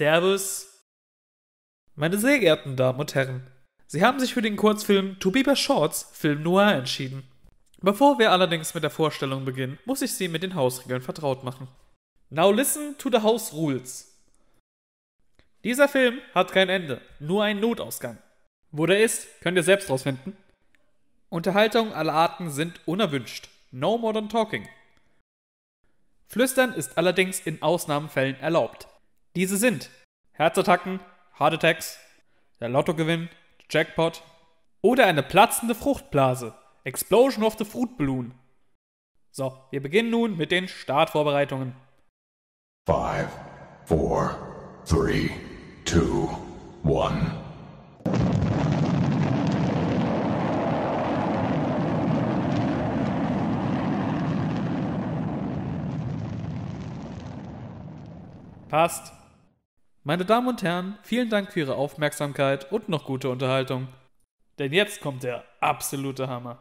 Servus. Meine sehr geehrten Damen und Herren, Sie haben sich für den Kurzfilm Tobiber Shorts Film Noir entschieden. Bevor wir allerdings mit der Vorstellung beginnen, muss ich Sie mit den Hausregeln vertraut machen. Now listen to the house rules. Dieser Film hat kein Ende, nur einen Notausgang. Wo der ist, könnt ihr selbst rausfinden. Unterhaltung aller Arten sind unerwünscht. No modern talking. Flüstern ist allerdings in Ausnahmefällen erlaubt. Diese sind Herzattacken, Heart Attacks, der Lottogewinn, Jackpot oder eine platzende Fruchtblase. Explosion of the Fruit Balloon. So, wir beginnen nun mit den Startvorbereitungen. 5, 4, 3, 2, 1. Passt. Meine Damen und Herren, vielen Dank für Ihre Aufmerksamkeit und noch gute Unterhaltung. Denn jetzt kommt der absolute Hammer.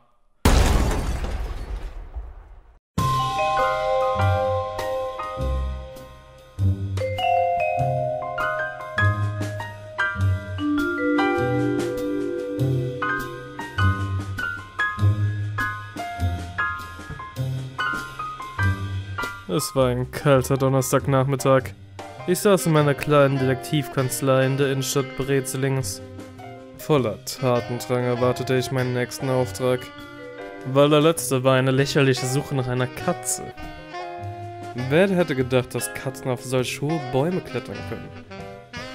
Es war ein kalter Donnerstagnachmittag. Ich saß in meiner kleinen Detektivkanzlei in der Innenstadt Brezelings. Voller Tatendrang erwartete ich meinen nächsten Auftrag, weil der letzte war eine lächerliche Suche nach einer Katze. Wer hätte gedacht, dass Katzen auf solch hohe Bäume klettern können?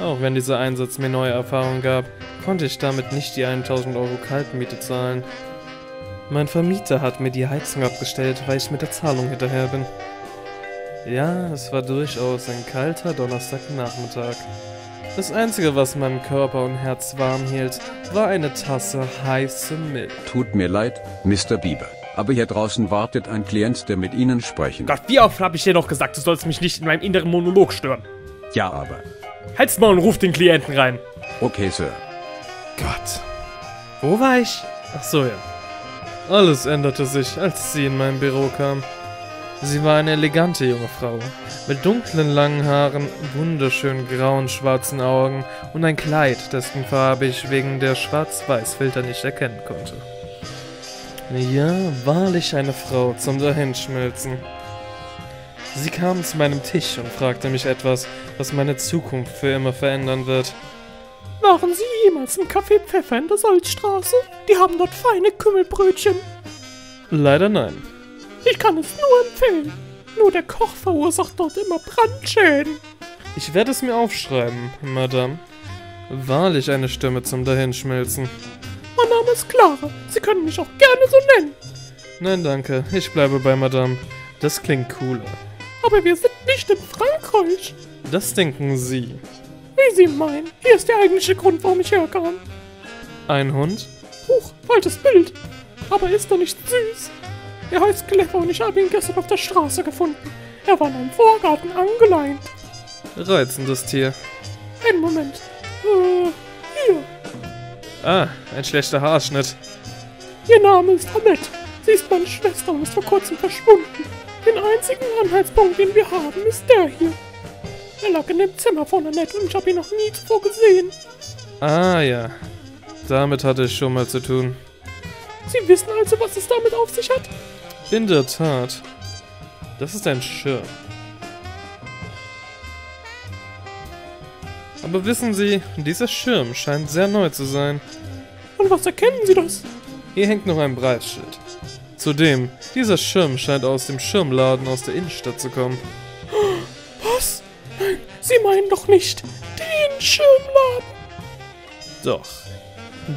Auch wenn dieser Einsatz mir neue Erfahrungen gab, konnte ich damit nicht die 1.000 € Kaltmiete zahlen. Mein Vermieter hat mir die Heizung abgestellt, weil ich mit der Zahlung hinterher bin. Ja, es war durchaus ein kalter Donnerstagnachmittag. Das einzige, was meinem Körper und Herz warm hielt, war eine Tasse heiße Milch. Tut mir leid, Mr. Bieber, aber hier draußen wartet ein Klient, der mit Ihnen sprechen. Gott, wie oft habe ich dir noch gesagt, du sollst mich nicht in meinem inneren Monolog stören. Ja, aber... Halt's mal und ruf den Klienten rein. Okay, Sir. Gott. Wo war ich? Ach so, ja. Alles änderte sich, als sie in mein Büro kam. Sie war eine elegante junge Frau, mit dunklen langen Haaren, wunderschönen grauen schwarzen Augen und ein Kleid, dessen Farbe ich wegen der Schwarz-Weiß-Filter nicht erkennen konnte. Ja, wahrlich eine Frau zum Dahinschmelzen. Sie kam zu meinem Tisch und fragte mich etwas, was meine Zukunft für immer verändern wird. Waren Sie jemals im Café Pfeffer in der Salzstraße? Die haben dort feine Kümmelbrötchen. Leider nein. Ich kann es nur empfehlen. Nur der Koch verursacht dort immer Brandschäden. Ich werde es mir aufschreiben, Madame. Wahrlich eine Stimme zum Dahinschmelzen. Mein Name ist Clara. Sie können mich auch gerne so nennen. Nein, danke. Ich bleibe bei Madame. Das klingt cooler. Aber wir sind nicht in Frankreich. Das denken Sie. Wie Sie meinen. Hier ist der eigentliche Grund, warum ich herkam. Ein Hund? Huch, falsches Bild. Aber ist doch nicht süß. Er heißt Clever und ich habe ihn gestern auf der Straße gefunden. Er war in einem Vorgarten angeleint. Reizendes Tier. Einen Moment. Hier. Ah, ein schlechter Haarschnitt. Ihr Name ist Annette. Sie ist meine Schwester und ist vor kurzem verschwunden. Den einzigen Anhaltspunkt, den wir haben, ist der hier. Er lag in dem Zimmer von Annette und ich habe ihn noch nie zuvor gesehen. Ah ja, damit hatte ich schon mal zu tun. Sie wissen also, was es damit auf sich hat? In der Tat. Das ist ein Schirm. Aber wissen Sie, dieser Schirm scheint sehr neu zu sein. Und was erkennen Sie das? Hier hängt noch ein Preisschild. Zudem, dieser Schirm scheint aus dem Schirmladen aus der Innenstadt zu kommen. Was? Nein, Sie meinen doch nicht den Schirmladen? Doch.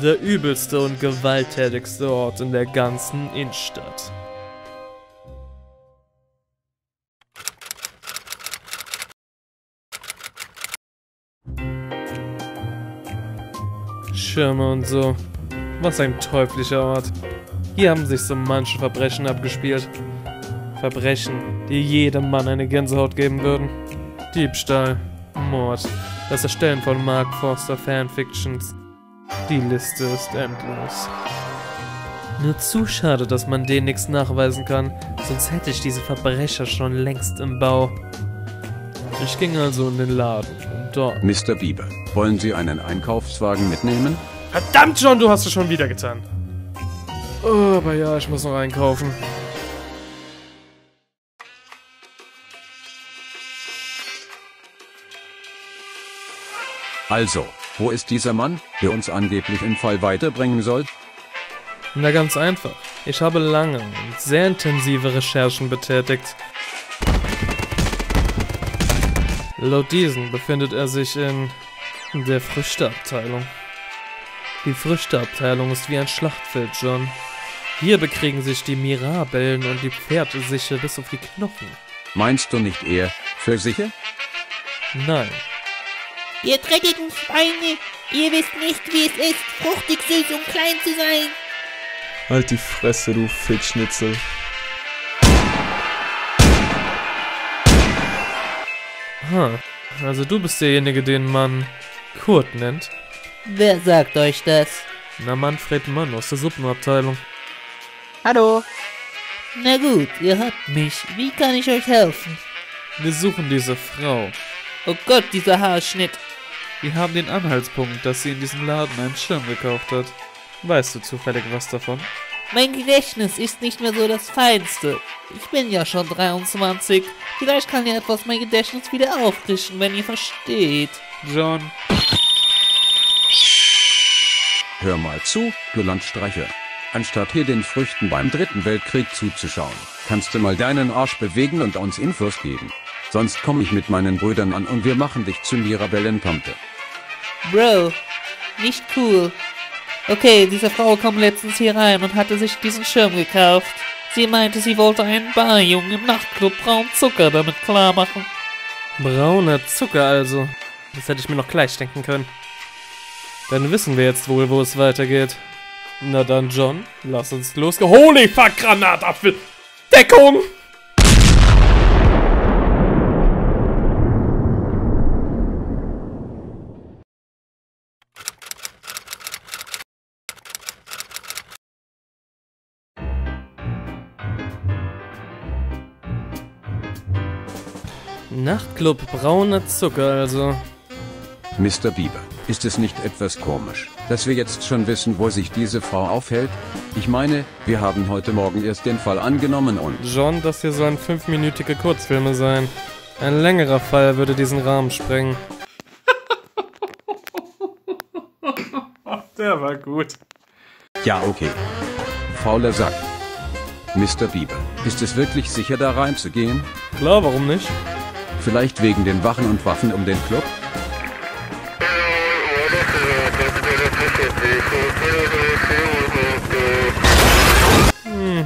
Der übelste und gewalttätigste Ort in der ganzen Innenstadt. Schirme und so. Was ein teuflischer Ort. Hier haben sich so manche Verbrechen abgespielt. Verbrechen, die jedem Mann eine Gänsehaut geben würden. Diebstahl, Mord, das Erstellen von Mark Forster Fanfictions. Die Liste ist endlos. Nur zu schade, dass man denen nichts nachweisen kann, sonst hätte ich diese Verbrecher schon längst im Bau. Ich ging also in den Laden und dort. Mr. Bieber, wollen Sie einen Einkaufswagen mitnehmen? Verdammt, John, du hast es schon wieder getan. Oh, aber ja, ich muss noch einkaufen. Also, wo ist dieser Mann, der uns angeblich im Fall weiterbringen soll? Na, ganz einfach. Ich habe lange und sehr intensive Recherchen betätigt. Laut diesen befindet er sich in der Früchteabteilung. Die Früchteabteilung ist wie ein Schlachtfeld, John. Hier bekriegen sich die Mirabellen und die Pferde sicher bis auf die Knochen. Meinst du nicht eher für sicher? Nein. Ihr dreckigen Schweine, ihr wisst nicht, wie es ist, fruchtig süß und klein zu sein. Halt die Fresse, du Fittschnitzel. Ha, also du bist derjenige, den man Kurt nennt? Wer sagt euch das? Na, Manfred Mann aus der Suppenabteilung. Hallo. Na gut, ihr habt mich. Wie kann ich euch helfen? Wir suchen diese Frau. Oh Gott, dieser Haarschnitt. Wir haben den Anhaltspunkt, dass sie in diesem Laden einen Schirm gekauft hat. Weißt du zufällig was davon? Mein Gedächtnis ist nicht mehr so das Feinste. Ich bin ja schon 23. Vielleicht kann ja etwas mein Gedächtnis wieder auffrischen, wenn ihr versteht. John. Hör mal zu, du Landstreicher. Anstatt hier den Früchten beim Dritten Weltkrieg zuzuschauen, kannst du mal deinen Arsch bewegen und uns Infos geben. Sonst komme ich mit meinen Brüdern an und wir machen dich zu Mirabellenpampe. Bro, nicht cool. Okay, diese Frau kam letztens hier rein und hatte sich diesen Schirm gekauft. Sie meinte, sie wollte einen Barjungen im Nachtclub braunen Zucker damit klar machen. Brauner Zucker also. Das hätte ich mir noch gleich denken können. Dann wissen wir jetzt wohl, wo es weitergeht. Na dann, John, lass uns losgehen. Holy fuck, Granatapfel! Deckung! Nachtclub brauner Zucker also. Mr. Bieber, ist es nicht etwas komisch, dass wir jetzt schon wissen, wo sich diese Frau aufhält? Ich meine, wir haben heute Morgen erst den Fall angenommen und... John, das hier sollen 5-minütige Kurzfilme sein. Ein längerer Fall würde diesen Rahmen sprengen. Der war gut. Ja, okay. Fauler Sack. Mr. Bieber, ist es wirklich sicher, da reinzugehen? Klar, warum nicht? Vielleicht wegen den Wachen und Waffen um den Club?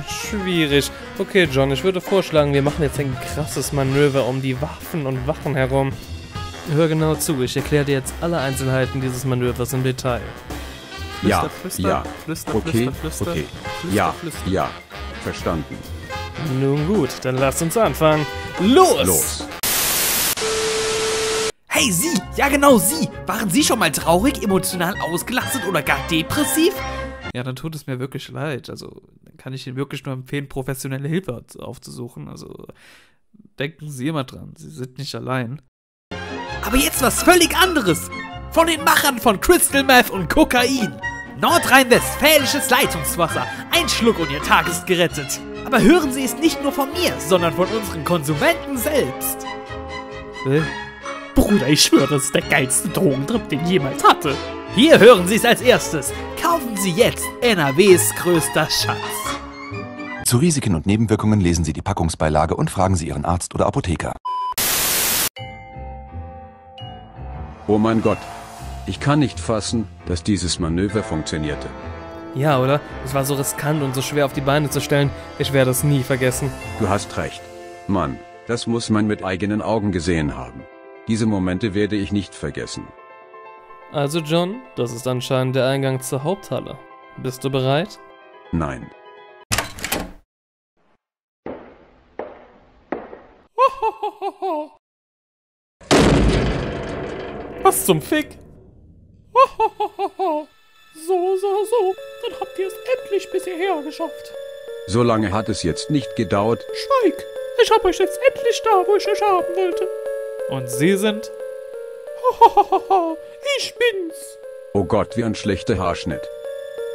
Schwierig. Okay, John, ich würde vorschlagen, wir machen jetzt ein krasses Manöver um die Waffen und Wachen herum. Hör genau zu, ich erkläre dir jetzt alle Einzelheiten dieses Manövers im Detail. Flüster, ja, Flüster, ja, Flüster, okay, Flüster, Flüster, okay, Flüster, ja, Flüster. Ja, verstanden. Nun gut, dann lasst uns anfangen. Los! Los! Hey, Sie! Ja genau, Sie! Waren Sie schon mal traurig, emotional ausgelastet oder gar depressiv? Ja, dann tut es mir wirklich leid. Also, dann kann ich Ihnen wirklich nur empfehlen, professionelle Hilfe aufzusuchen. Also, denken Sie immer dran, Sie sind nicht allein. Aber jetzt was völlig anderes! Von den Machern von Crystal Meth und Kokain! Nordrhein-Westfälisches Leitungswasser! Ein Schluck und Ihr Tag ist gerettet! Aber hören Sie es nicht nur von mir, sondern von unseren Konsumenten selbst! Bruder, ich schwöre, es ist der geilste Drogentrip, den ich jemals hatte. Hier hören Sie es als erstes. Kaufen Sie jetzt NAWs größter Schatz. Zu Risiken und Nebenwirkungen lesen Sie die Packungsbeilage und fragen Sie Ihren Arzt oder Apotheker. Oh mein Gott, ich kann nicht fassen, dass dieses Manöver funktionierte. Ja, oder? Es war so riskant und so schwer auf die Beine zu stellen. Ich werde es nie vergessen. Du hast recht. Mann, das muss man mit eigenen Augen gesehen haben. Diese Momente werde ich nicht vergessen. Also John, das ist anscheinend der Eingang zur Haupthalle. Bist du bereit? Nein. Was zum Fick? So. Dann habt ihr es endlich bis hierher geschafft. So lange hat es jetzt nicht gedauert. Schweig! Ich hab euch jetzt endlich da, wo ich euch haben wollte. Und sie sind... Hohohoho, ich bin's! Oh Gott, wie ein schlechter Haarschnitt.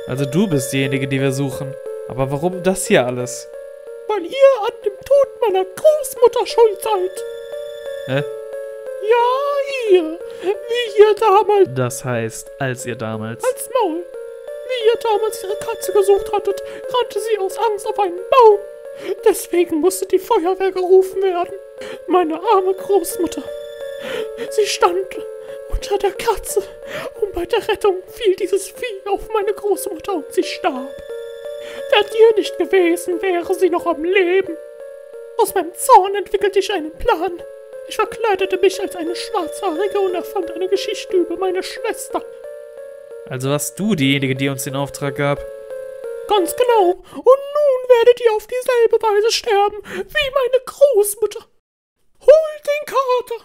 Also du bist diejenige, die wir suchen. Aber warum das hier alles? Weil ihr an dem Tod meiner Großmutter schuld seid. Hä? Ja, ihr. Wie ihr damals... Das heißt, als ihr damals... Als Maul. Wie ihr damals ihre Katze gesucht hattet, rannte sie aus Angst auf einen Baum. Deswegen musste die Feuerwehr gerufen werden. Meine arme Großmutter. Sie stand unter der Katze und bei der Rettung fiel dieses Vieh auf meine Großmutter und sie starb. Wärt ihr nicht gewesen, wäre sie noch am Leben. Aus meinem Zorn entwickelte ich einen Plan. Ich verkleidete mich als eine Schwarzhaarige und erfand eine Geschichte über meine Schwester. Also warst du diejenige, die uns den Auftrag gab? Ganz genau. Und nun werdet ihr auf dieselbe Weise sterben wie meine Großmutter. Holt den Kater!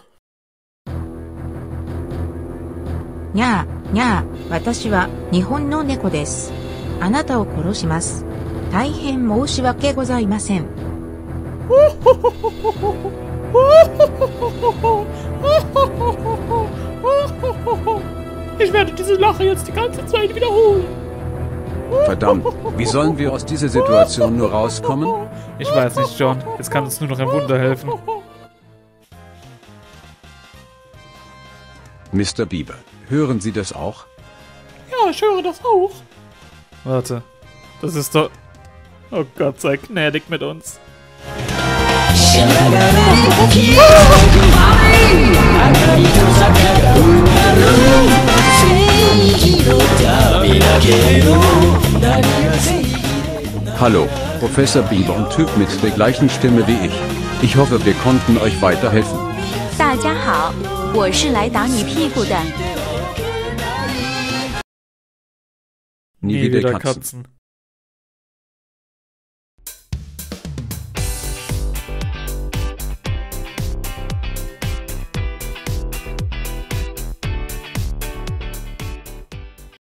Ja, ja, ich bin ein japanisches Hund. あなたを殺します。大変申し訳ございません。Ich werde diese Lache jetzt die ganze Zeit wiederholen. Verdammt, wie sollen wir aus dieser Situation nur rauskommen? Ich weiß nicht, John. Jetzt kann uns nur noch ein Wunder helfen. Mr. Bieber, hören Sie das auch? Ja, ich höre das auch. Warte, das ist doch... Oh Gott, sei gnädig mit uns. Hallo, Professor Bieber und Typ mit der gleichen Stimme wie ich. Ich hoffe, wir konnten euch weiterhelfen. Nie wieder Katzen.